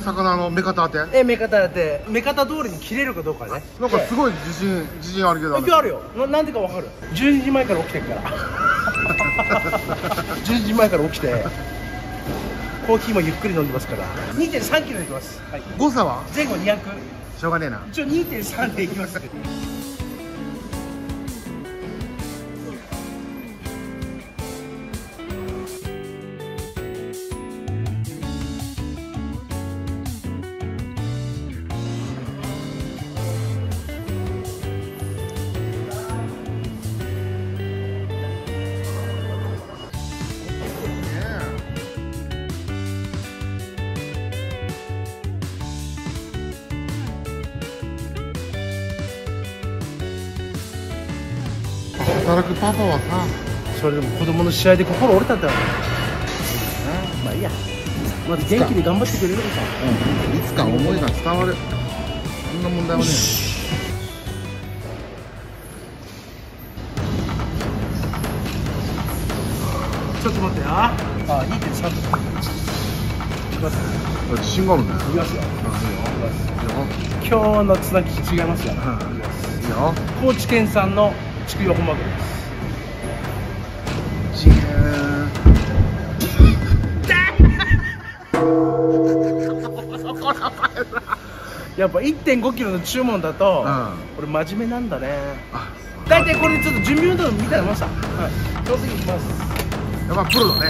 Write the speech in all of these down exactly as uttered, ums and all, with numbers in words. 魚の目方当て。え、目方当て、目方通りに切れるかどうかね。なんかすごい自信、自信あるけど。今日あるよ。なんでかわかる。じゅうにじまえから起きてるから。じゅうにじまえから起きて。コーヒーもゆっくり飲んでますから。にてんさんキロでいきます。はい、誤差は。前後にひゃく。しょうがねえな。一応 にてんさん でいきます。働くパパはさ、それでも子供の試合で心折れたんだよ。まあいいや、まず元気で頑張ってくれるのか。うん、いつか思いが伝わる。そんな問題はね。ちょっと待ってよ。ああ、にてんさん いきますよ。自信があるね。いきますよ。今日のつなぎ違いますよ。いいよ。高知県産の筑陽本マグロです。違う。やっぱ いってんごキロの注文だと、これ真面目なんだね。大体これちょっと準備運動みたいなもんさ。はい。上手にいきます。やっぱプロだね。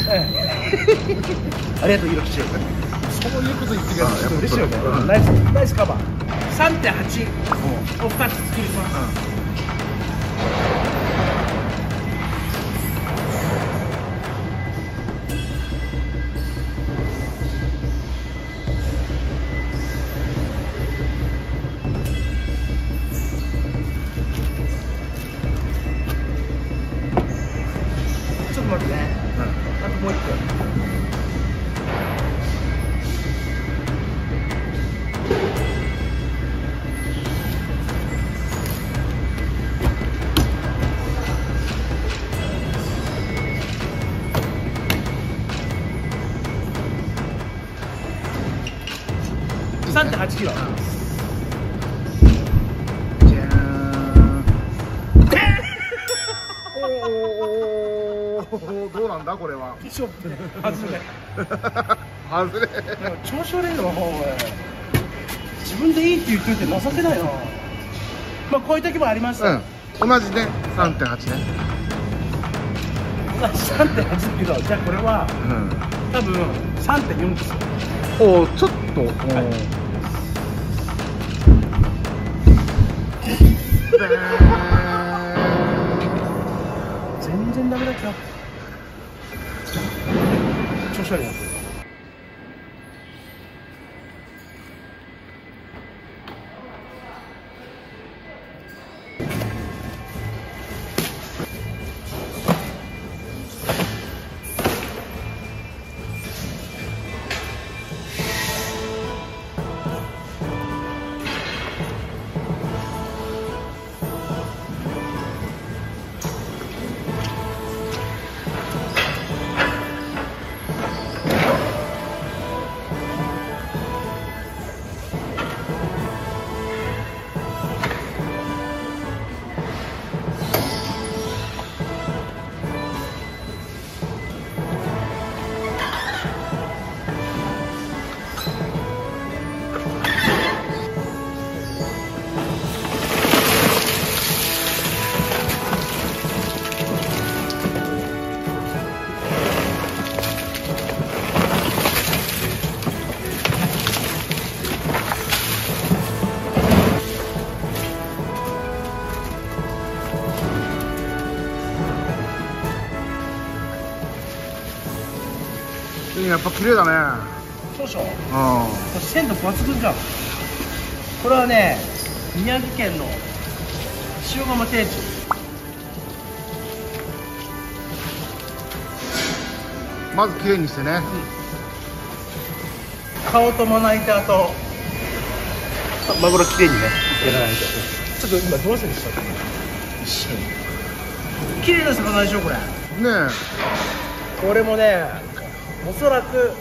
ありがとうひろきち。そういうこと言ってくれると嬉しいよね。ナイスナイスカバー。さんてんはち をふたつ作ります。さんてんはちキロ。じゃーん。おお、どうなんだこれは。ちょっと外れ。外れ。調子悪いのはもう自分でいいって言っといて情けないな。まあこういう時もあります。うん。同じね。さんてんはちね。同じ さんてんはちキロ。じゃあこれは、うん、多分 さんてんよん ですよ。おお、ちょっと。はい。全然ダメだった。調子悪いな。やっぱ綺麗だね。少々。うん。鮮度抜群じゃん。これはね、宮城県の塩釜定置。まず綺麗にしてね。うん、顔とまな板とマグロ綺麗にねやらないと。ちょっと今どうせでした。一瞬。綺麗な魚でしょこれ。ねえ。これもね。おそらく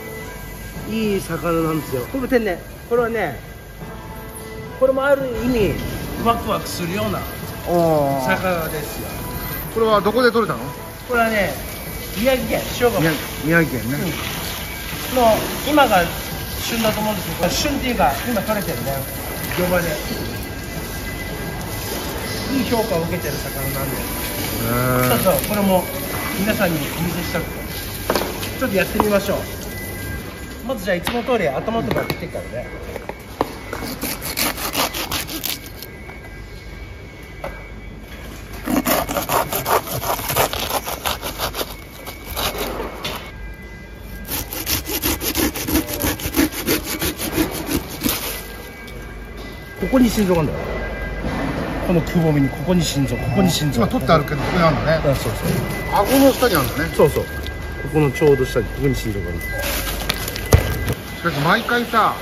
いい魚なんですよ。これも天然。これはね、これもある意味ワクワクするような魚ですよ。これはどこで取れたの？これはね、宮城県塩釜。宮城県ね、うん、の今が旬だと思うんですけど、旬っていうか今取れてるね、漁場でいい評価を受けてる魚なんで、ちょっとこれも皆さんにお見せしたくてちょっとやってみましょう。まずじゃあいつも通り頭とか切ってからね、ここに心臓があるんだよ。このくぼみに、ここに心臓、ここに心臓。今取ってあるけど、ここにあるんだね。あ、そうそう。顎の下にあるんだね。そうそう。ここのちょうど下に、ここに心臓がある。しかし毎回さ、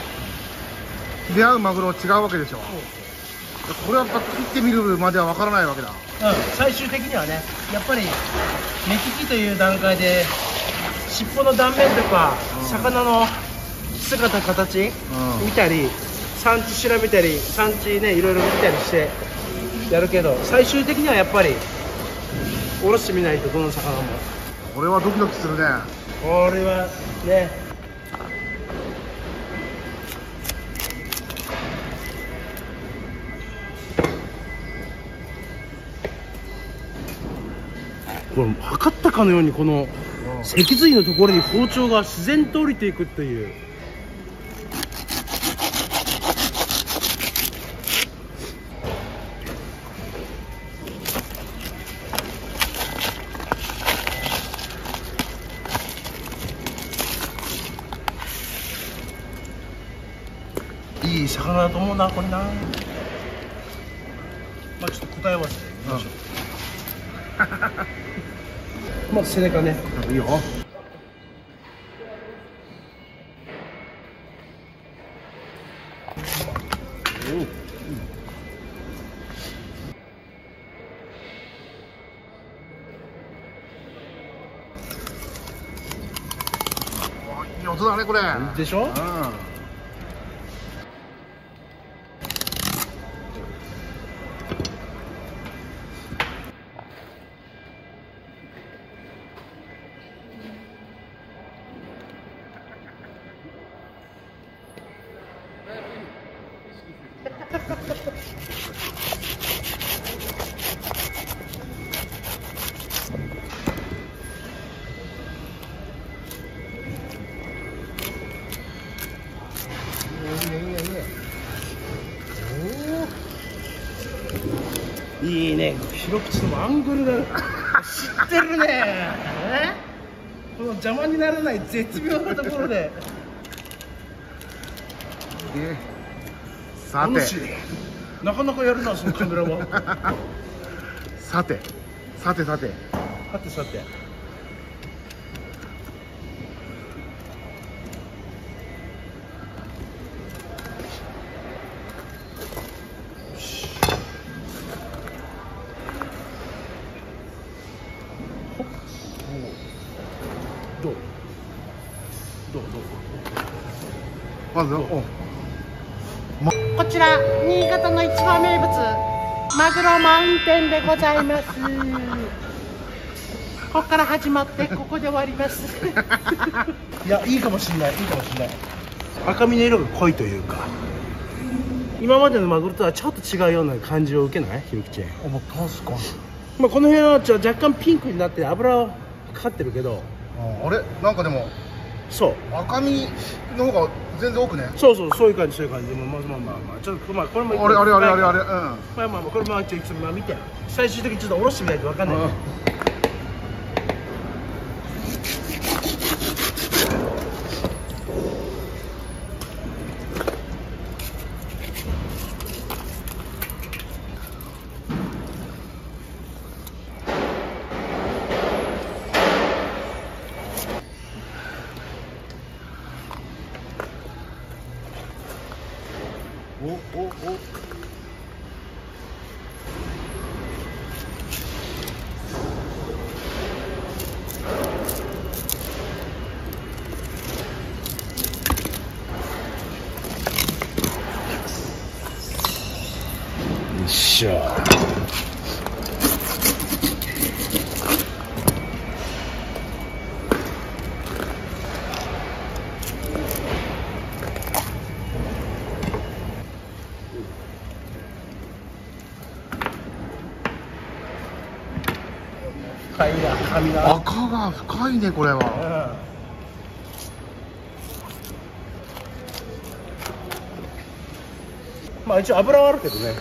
出会うマグロは違うわけでしょ。これはやっぱ切ってみるまではわからないわけだ。うん、最終的にはね、やっぱり目利きという段階で尻尾の断面とか、うん、魚の姿形、うん、見たり。産地調べたり、産地ね、いろいろ見たりしてやるけど、最終的にはやっぱりおろしてみないと、どの魚も。これはドキドキするね。これはね、これ測ったかのようにこの脊髄のところに包丁が自然と降りていくっていう。いい魚だと思うな、これな。まあ、ちょっと答え合わせで見ましょう。まず背中ね、いいよ。いい音だね、これ。でしょ？うん。いいね、広口のアングルが知ってるね。えこの邪魔にならない絶妙なところで。さて、なかなかやるな、そのカメラは。さて、さてさて。さてさて。どうどうどうまず、おこちら新潟の一番名物マグロマウンテンでございます。ここから始まってここで終わります。いや、いいかもしれない、いいかもしれない。赤身の色が濃いというか、今までのマグロとはちょっと違うような感じを受けない？ひろきちゃん。あ、まあ、確かに。まあこの辺は若干ピンクになって油をかかってるけど。あれなんかでもそう赤身の方が全然多くね。そうそう、そういう感じ、そういう感じ。まあまあまあまあ、ちょっとまあこれもあれあれあれあれあれ、うん、まあまあこれもちょっとまあ見て、最終的にちょっと下ろしてみないとわかんない。おおお。しょ。深いな、深みが。赤が深いね、これは。うん、まあ一応油はあるけどね。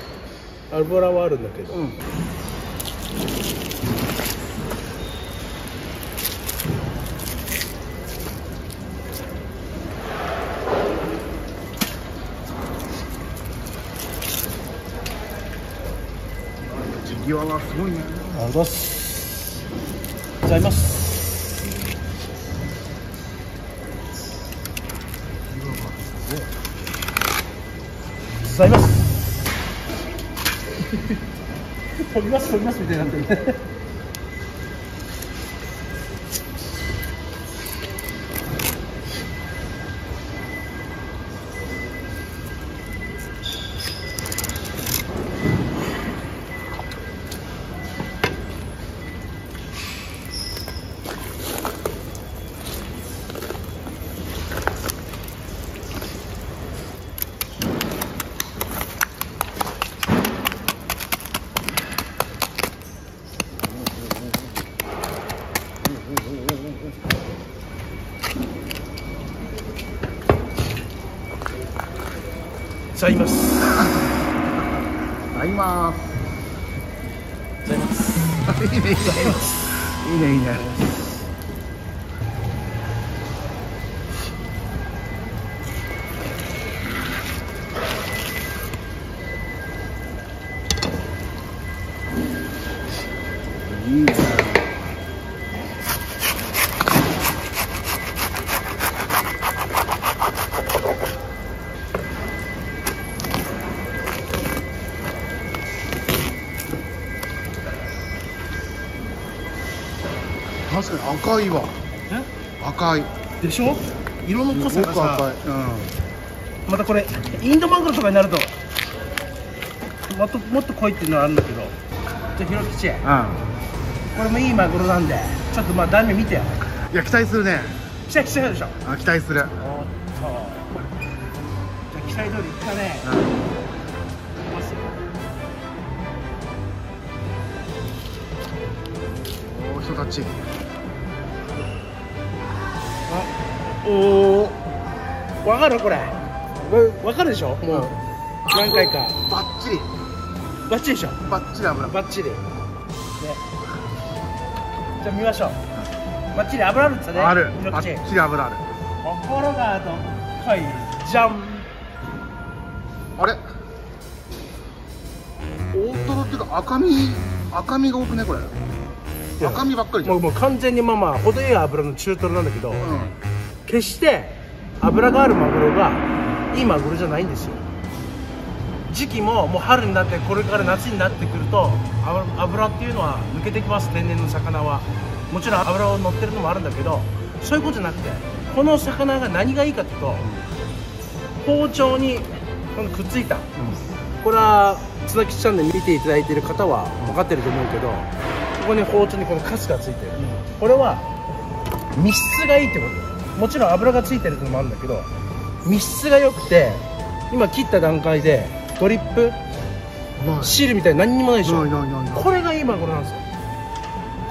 油はあるんだけど、うん、地際がすごいね。ありがとうございます。ございます。地際がすごいございます。飛びます飛びますみたいになってるね。いただきます。いただきます。いただきます。いいねいいねいいねいいね。いいね。確かに赤いわ。え？赤いでしょ？色の濃さがさ、うん、またこれインドマグロとかになるともっともっと濃いっていうのはあるんだけど、じゃあ広吉、うん、これもいいマグロなんでちょっとまあ断面見てよ。いや期待するね。期待するでしょ。あ、期待する。おっと、じゃあ期待通りいったね。うん、人たち。あ、おお、わかるこれ。わかるでしょ。もう何回か。バッチリ。バッチリでしょ。バッチリ油。バッチリ。ね。じゃあ見ましょう。バッチリ油あるんですよね。ある。バッチリ油ある。ところがどっこいじゃん。あれ？大トロっていうか赤身、赤身が多くねこれ。赤身ばっかりじゃん。もう完全にまあまあ程よい脂の中トロなんだけど、うん、決して脂があるマグロがいいマグロじゃないんですよ。時期ももう春になって、これから夏になってくると脂っていうのは抜けてきます。天然の魚はもちろん脂を乗ってるのもあるんだけど、そういうことじゃなくて、この魚が何がいいかっていうと、包丁にこのくっついた、うん、これは津田吉チャンネル見ていただいている方は分かってると思うけど、ここに包丁にこのカスがついてる、うん、これは密質がいいってこと。もちろん油がついてるってのもあるんだけど、密質が良くて、今切った段階でドリップ汁みたいに何にもないでしょ。これがいいマグロなんですよ。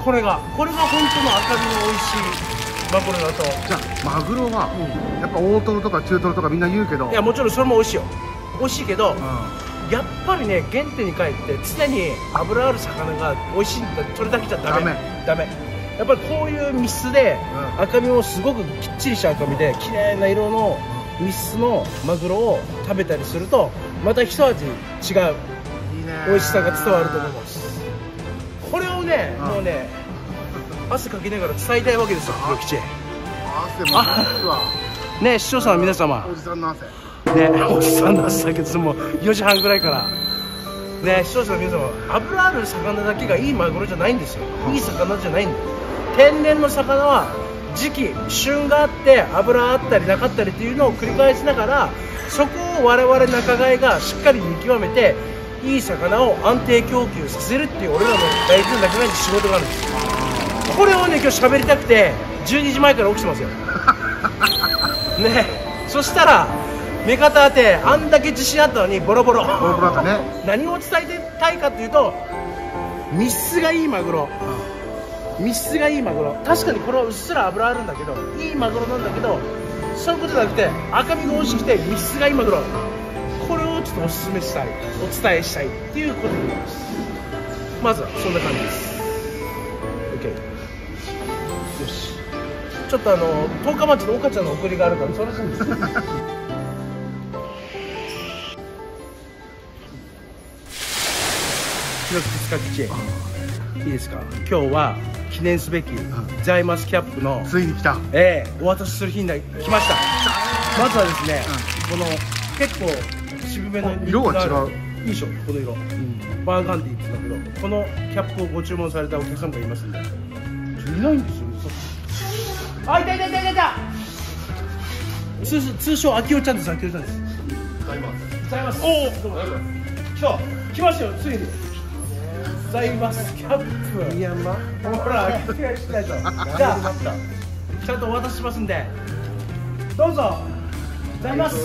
これがこれが本当の赤身の美味しいマグロだと。じゃあマグロは、うん、やっぱ大トロとか中トロとかみんな言うけど、いやもちろんそれも美味しいよ。美味しいけど、うん、やっぱりね、原点に帰って常に脂ある魚が美味しいんだ。それだけじゃダメダメ。やっぱりこういう密室で、うん、赤身をすごくきっちりした赤身で綺麗な色の密室のマグロを食べたりすると、また一味違う美味しさが伝わると思います。これをね、うん、もうね、汗かきながら伝えたいわけですよ。黒吉、汗も汗はね、視聴者の皆様、おじさんの汗ね、おじさんの朝だけど、もうよじはんぐらいからね、視聴者の皆様、脂ある魚だけがいいマグロじゃないんですよ。いい魚じゃないんだよ。天然の魚は時期旬があって、脂あったりなかったりっていうのを繰り返しながら、そこを我々仲買がしっかり見極めて、いい魚を安定供給させるっていう俺らの大事な仲間の仕事があるんですよ。これをね、今日喋りたくてじゅうにじまえから起きてますよね。そしたら目方当て、あんだけ自信あったのにボロボロボロボロだったね。何を伝えたいかっていうと、身質がいいマグロ、身質がいいマグロ、確かにこれはうっすら脂あるんだけどいいマグロなんだけど、そういうことじゃなくて赤身が美味しくて身質がいいマグロ、これをちょっとおすすめしたい、お伝えしたいっていうことになります。まずはそんな感じです。 OK、 よし、ちょっとあの十日町の岡ちゃんの送りがあるからそらしいんですいいですか、今日は記念すべきジャイマスキャップのついに来た、ええ、お渡しする日になり来ました。まずはですね、この結構渋めの色が違ういいでしょ、この色バーガンディって言うんだけど、このキャップをご注文されたお客様がいますんで。いないんですよ。あ、いたいたいたいた。通称秋代ちゃんです、秋代ちゃんです。ジャイマス。ジャイマス。おお。来た。来ましたよ、ついに。ジャイマスキャップ。いやま、ほら、気がしたいと。じゃあ、ちゃんとお渡ししますんで。どうぞ。ジャイマス。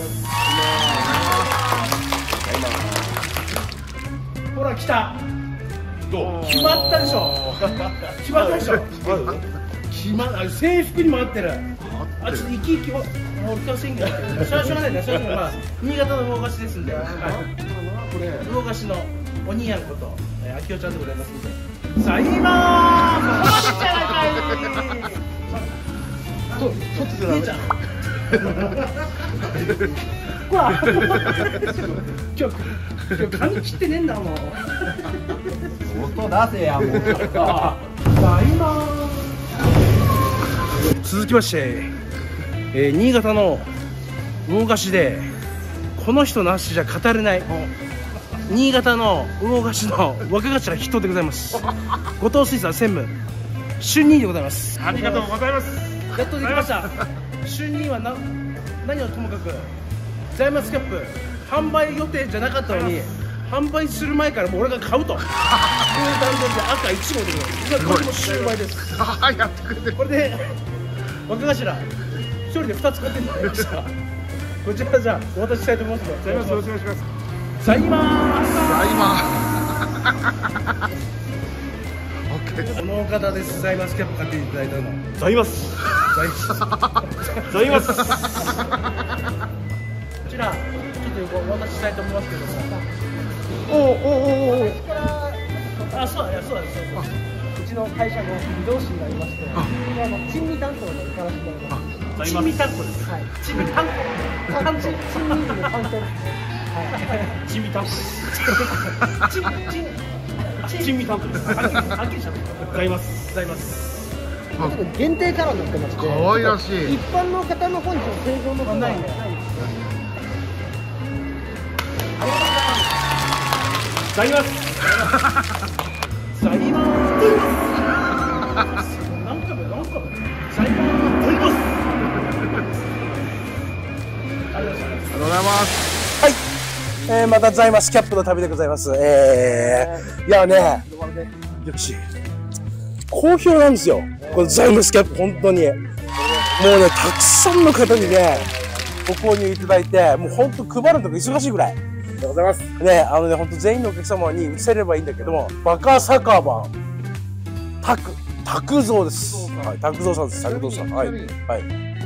ほら、来た。どう。決まったでしょ。決まったでしょ。決まった。制服にも合ってる。あ、ちょっと生き生きは。もう一回宣言。しょうがないね、しょうがない。まあ、新潟の魚菓子ですんで。魚菓子のお兄やんこと。あきおちゃんでございますので、さあ今ーす。ととってた。姉ちゃん。ほら。今日今日髪切ってねえんだもん。音出せやもう。さあ今ー。続きまして、えー、新潟の魚菓子でこの人なしじゃ語れない。新潟の魚菓子の若頭筆頭でございます後藤水産専務春兄でございます。ありがとうございます。やっとできました。春兄はな、何をともかくジャイマスキャップ販売予定じゃなかったのに販売する前からもう俺が買うという段取りで赤いち号でございます。これもシュウマイです。やってくれてる。これで若頭一人でふたつ買ってもらいました。こちらじゃあお渡ししたいと思いますので、よろしくお願いします。ザイマース。ザイマース。このお方です。ザイマスキャップ買っていただいたの。ザイマス。ザイマス。こちらちょっとお渡ししたいと思いますけども。おおおおお。あ、そうだね、そうだね。うちの会社の移動士になりまして、あの珍味担当に行かせていただきます。珍味担当です。はい。珍味担当。珍味の担当。チミタンプです。チミタンプです。あきちゃん。ざいます。ざいます。限定カラーになってまして。可愛らしい。一般の方の方に製造の方ないんで。ざいます。ざいます。何回も何回も。ざいます。ありがとうございます。えー、またジャイマスキャップの旅でございます。えー、いやね、よし、好評なんですよ、このジャイマスキャップ。本当にもうね、たくさんの方にねご購入いただいて、もう本当配るのが忙しいぐらいでございますね。あのね、本当全員のお客様に移せればいいんだけども、バカ酒場タクタクゾウです。はい、タクゾウさんです。タクゾウさん、はいはい。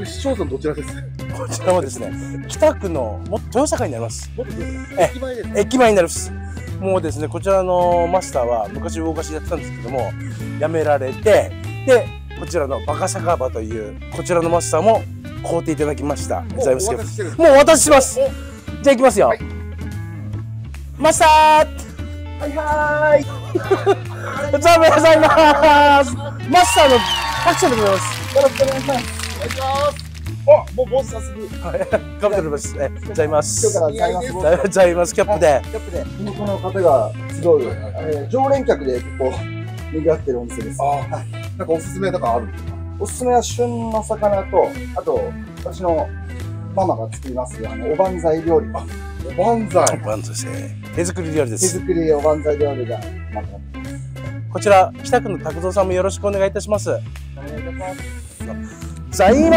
市町村どちらですか？こちらはですね、北区のもっと豊坂になります。駅前です。駅前になります。もうですね、こちらのマスターは昔魚菓子やってたんですけども、辞められて、でこちらのバカ酒場というこちらのマスターも買うていただきました。ございますけど、もうお渡しします。じゃあ行きますよ。はい、マスター、はいはーい。お疲れ様でございます。マスターのアクションでございます。よろしくお願いします。あ、もうボス早速かぶっております。ジャイマス、ジャイマスキャップで地元の方が集う常連客でここにぎわってるお店です。なんかおすすめとかあるんですか？おすすめは旬の魚と、あと私のママが作りますおばんざい料理。おばんざい。おばんざいですね。手作り料理です。手作りおばんざい料理が。こちら北区の拓三さんもよろしくお願いいたします。お願いいたします。ざいま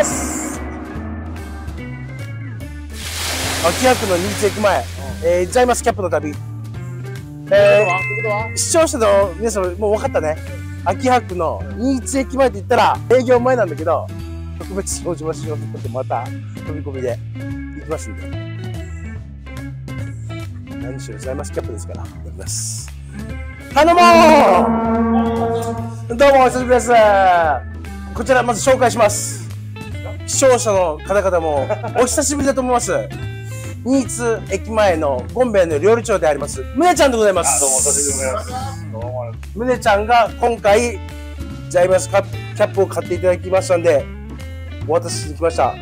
ーす。秋葉区の新津駅前、えー、ざいますキャップの旅。えー、視聴者の皆様もう分かったね。秋葉区の新津駅前って言ったら営業前なんだけど、特別お邪魔しようと思ってまた飛び込みで行きますんで。何しろざいますキャップですから。やります。頼もう。どうもお久しぶりです。こちらまず紹介します。視聴者の方々もお久しぶりだと思います。新津駅前のゴンベイの料理長でありますむねちゃんでございます。どうもお久しぶりです。どうも。むねちゃんが今回ざいますキャップを買っていただきましたんでお渡ししてきました。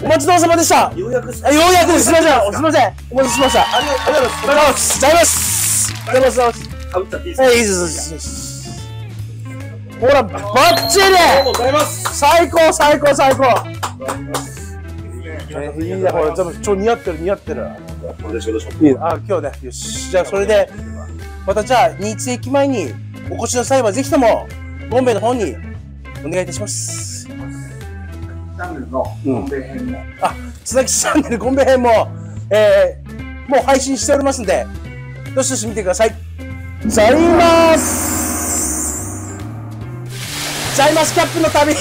お待ちどうさまでした。ようやくです。ようやくです。すみません。すみません。お待たせしました。ありがとうございます。ざいます。ざいます。ざいます。ざいます。かぶったっていいですか。ほら、バッチリ。ありがとうございます。最高、最高、最高。いいね、ほら、ちょっと似合ってる、似合ってる。あ、今日ね、よし、じゃあ、それで。また、じゃあ、新津駅前にお越しの際は、ぜひとも、ゴンベイの方にお願いいたします。チャンネルのゴンベイ編も、うん、あ、つなぎチャンネルゴンベイ編も、えー、もう配信しておりますんで、どしどし見てください。ざいます。ざいますキャップの旅。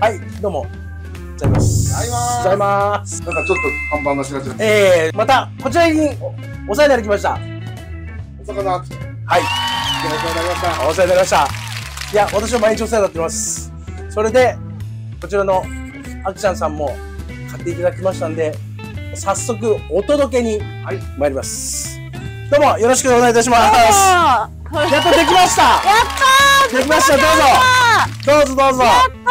はい、どうも。ざいます。ざいます。なんかちょっと看板がしがちです。ええー、またこちらにお世話になりました。お魚。はい。お世話になりました。お世話になりました。いや、私は毎日お世話になってます。それでこちらのあきちゃんさんも買っていただきましたんで、早速お届けに参ります。はい、どうもよろしくお願いいたします。やっとできました。やったー。できました。どうぞ。どうぞどうぞ。やった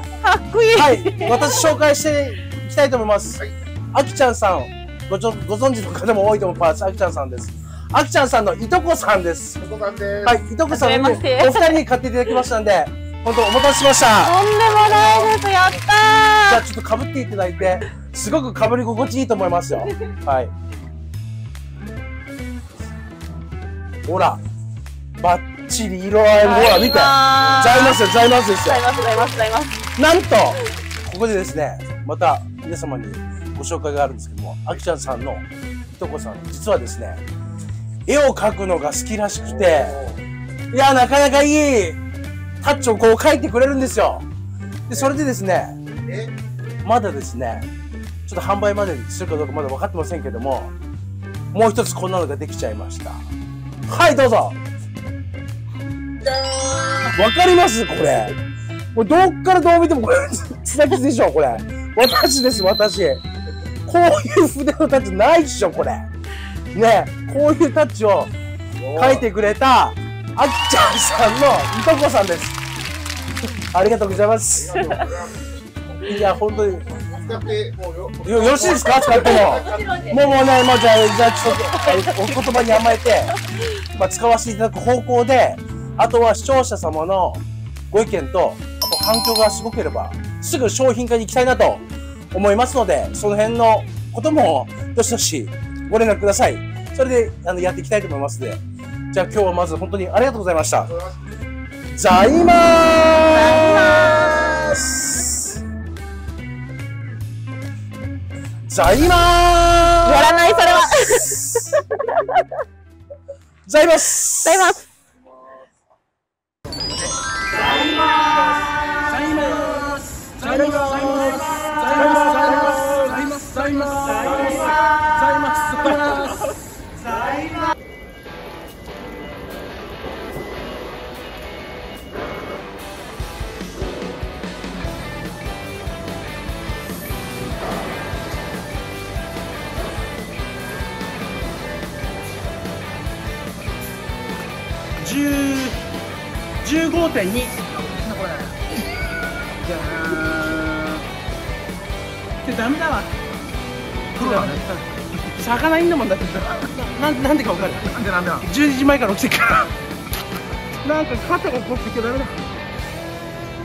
ー。かっこいい。はい。私紹介していきたいと思います。はい、あきちゃんさんごちょご存知の方も多いと思います。あきちゃんさんです。あきちゃんさんのいとこさんです。いとこさんです。はい。いとこさんにお二人に買っていただきましたんで。本当お待たせしました。とんでもないです。やったー。じゃあちょっと被っていただいて、すごく被り心地いいと思いますよ。はい。ほら、バッチリ色合いもほら見て。ざいますよ、ざいますですよ。ざいます、ざいます、ざいます。なんとここでですね、また皆様にご紹介があるんですけども、あきちゃんさんのいとこさん、実はですね、絵を描くのが好きらしくて、いやなかなかいい。タッチをこう描いてくれるんですよ。で、それでですね、まだですね、ちょっと販売までするかどうかまだ分かってませんけども、もう一つこんなのができちゃいました。はい、どうぞ。わかりますこれ。もうどっからどう見てもこれ、つなぎでしょこれ。私です、私。こういう筆のタッチないでしょこれ。ね、こういうタッチを描いてくれた、あきちゃんさんのいとこさんです。ありがとうございます。いや、本当に。使ってもうよ。よろしいですか、使っても。もうもうね、まあ、じゃあ、じゃあ、ちょっと、お言葉に甘えて。まあ、使わせていただく方向で、あとは視聴者様のご意見と、あと反響がすごければ。すぐ商品化に行きたいなと思いますので、その辺のことも、どしどしご連絡ください。それで、あの、やっていきたいと思いますので。じゃあ今日はまず本当にありがとうございました。ざいまーす。ざいまーす。やらないそれは。ざいます。ざいます。ざいます。ざいます。ざいます。ざいます。じゅうごてんに じゃーんってダメだわ魚いんだもんだってな, なんでか分かるなんでなんでじゅうにじまえから起きてるからなんか肩が凝ってきてダメだ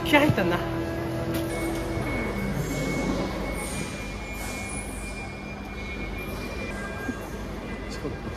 気合入ったんだそうですね。